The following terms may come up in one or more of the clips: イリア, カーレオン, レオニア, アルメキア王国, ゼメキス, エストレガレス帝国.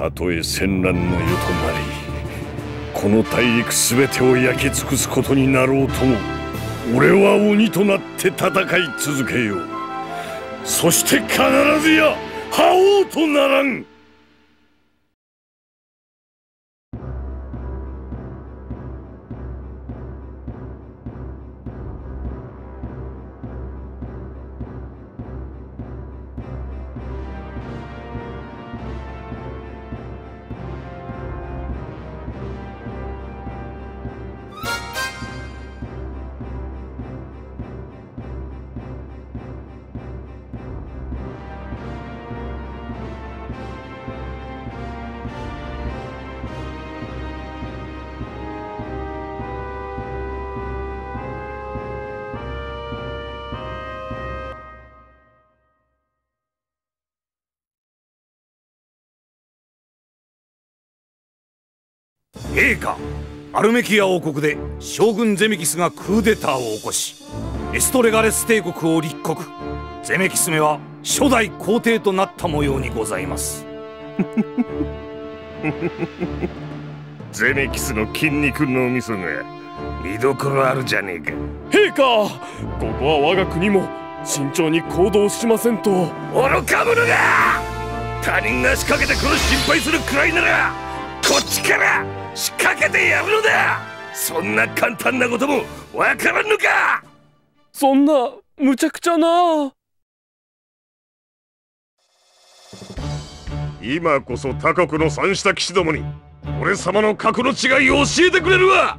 たとえ戦乱の世となり、この大陸すべてを焼き尽くすことになろうとも、俺は鬼となって戦い続けよう。そして必ずや覇王とならん。陛下、アルメキア王国で将軍ゼメキスがクーデターを起こし、エストレガレス帝国を立国。ゼメキスめは初代皇帝となった模様にございます。ゼメキスの筋肉のみそが見どころあるじゃねえか。陛下、ここは我が国も慎重に行動しませんと。愚か者が、他人が仕掛けてくる心配するくらいならこっちから仕掛けてやるのだ。そんな簡単なこともわからんのか。そんな無茶苦茶な。今こそ他国の三下騎士どもに俺様の格の違いを教えてくれるわ。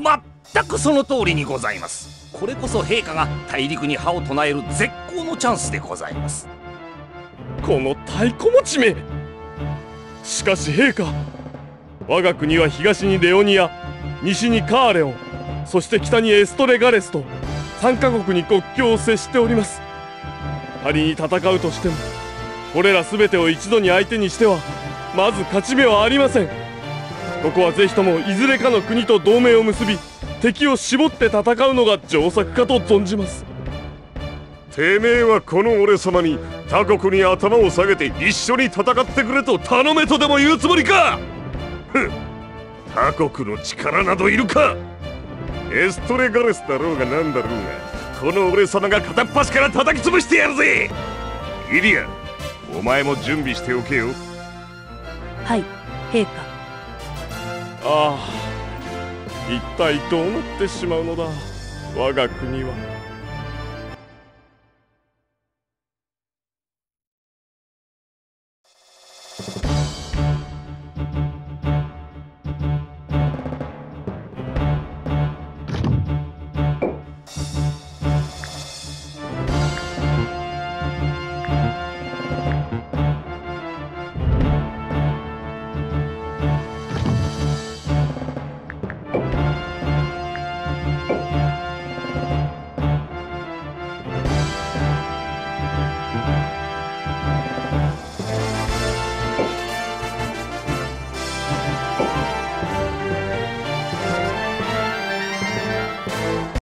まったくその通りにございます。これこそ陛下が大陸に歯を唱える絶好のチャンスでございます。この太鼓持ちめ、しかし陛下、我が国は東にレオニア、西にカーレオン、そして北にエストレガレスと3カ国に国境を接しております。仮に戦うとしてもこれら全てを一度に相手にしてはまず勝ち目はありません。ここはぜひともいずれかの国と同盟を結び、敵を絞って戦うのが上策かと存じます。てめえはこの俺様に他国に頭を下げて一緒に戦ってくれと頼めとでも言うつもりか。他国の力などいるか。エストレガレスだろうがなんだろうが、この俺様が片っ端から叩き潰してやるぜ。イリア、お前も準備しておけよ。はい、陛下。ああ、一体どうなってしまうのだ、我が国は。